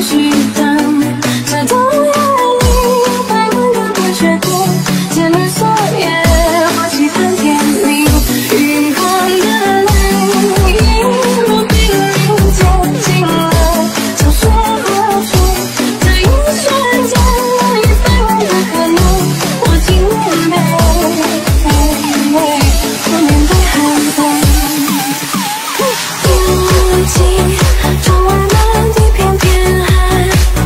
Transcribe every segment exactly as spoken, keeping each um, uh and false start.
中文满地，偏偏海。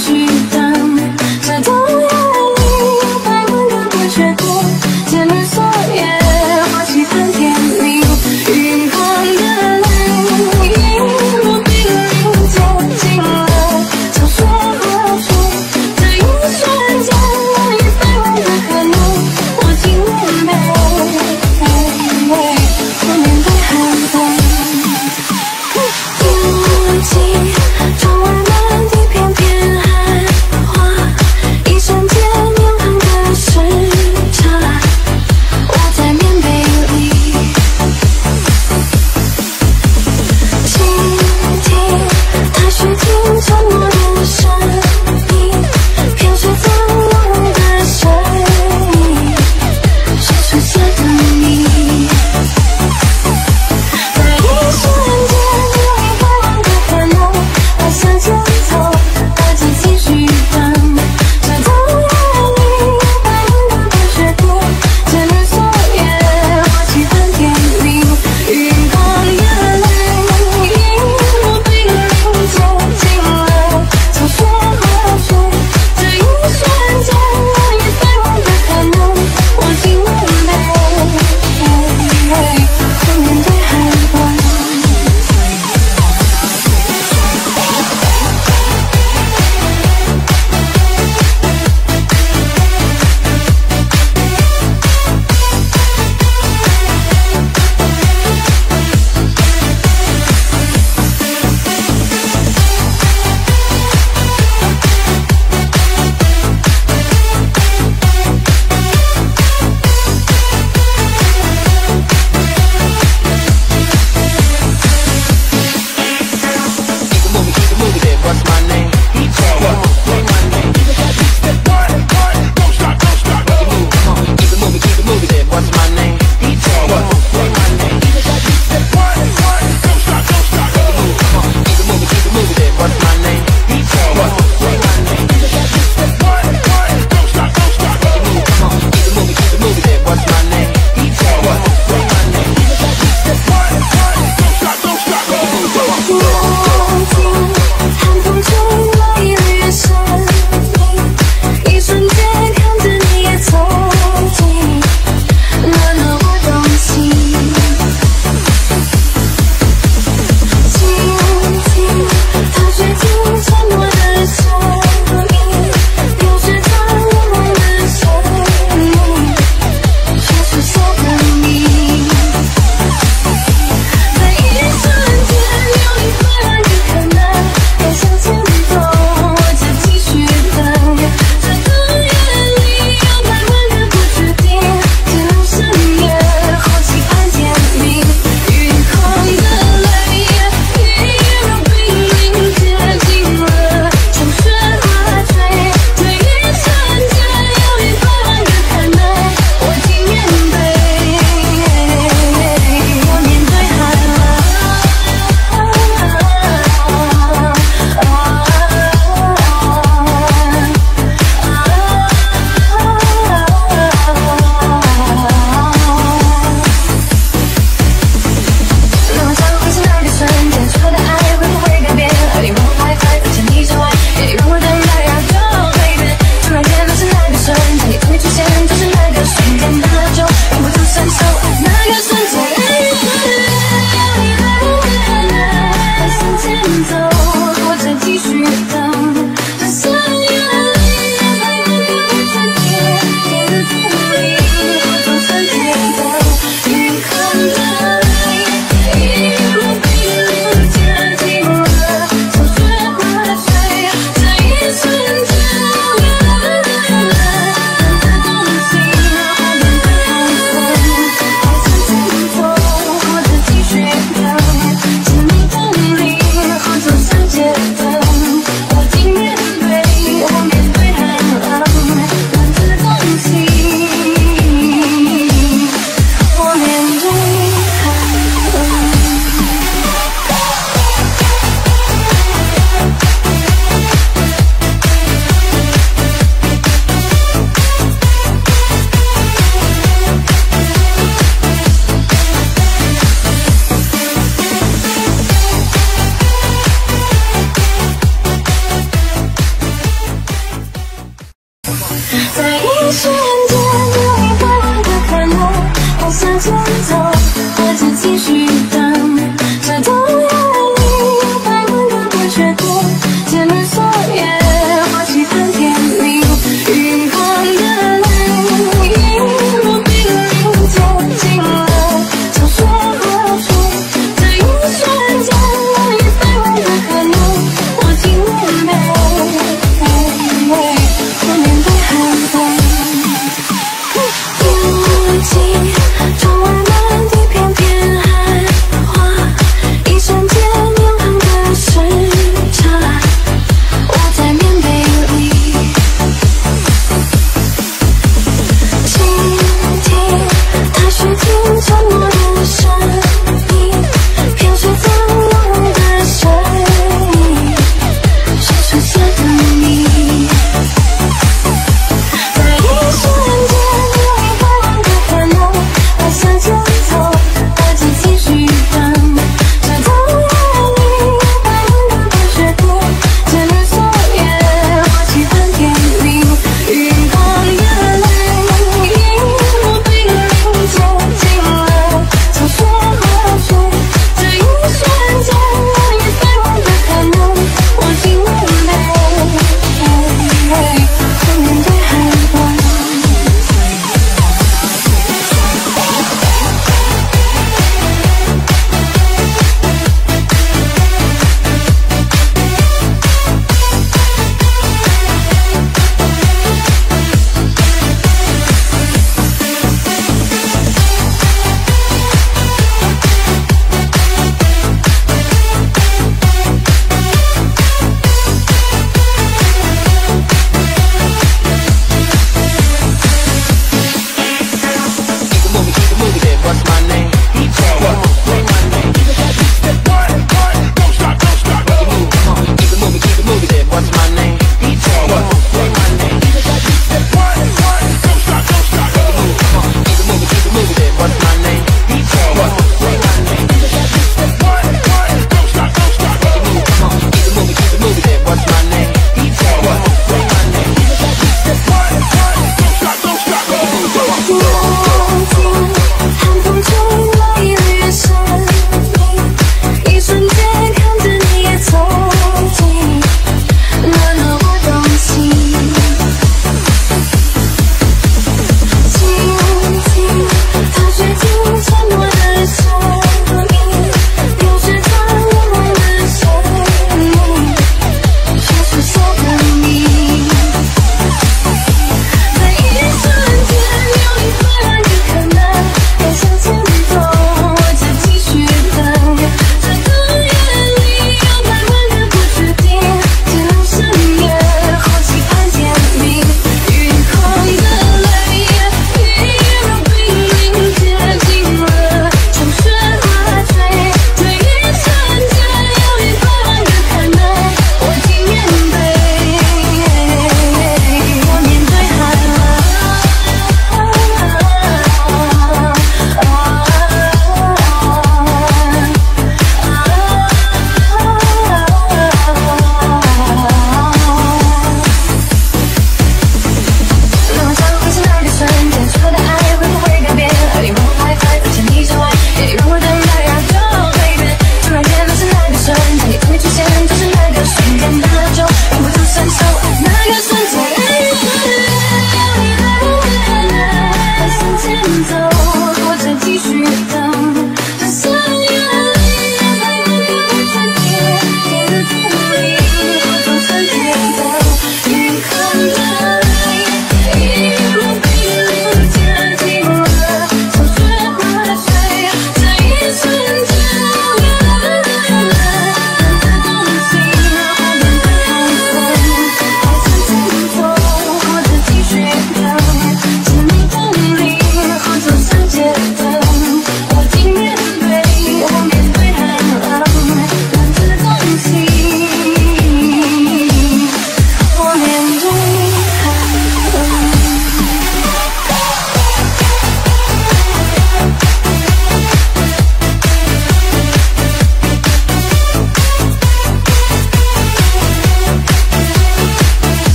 请装完满地片片海。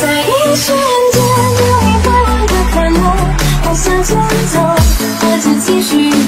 在一瞬间就已把我的烦恼，我想牵走，我就继续。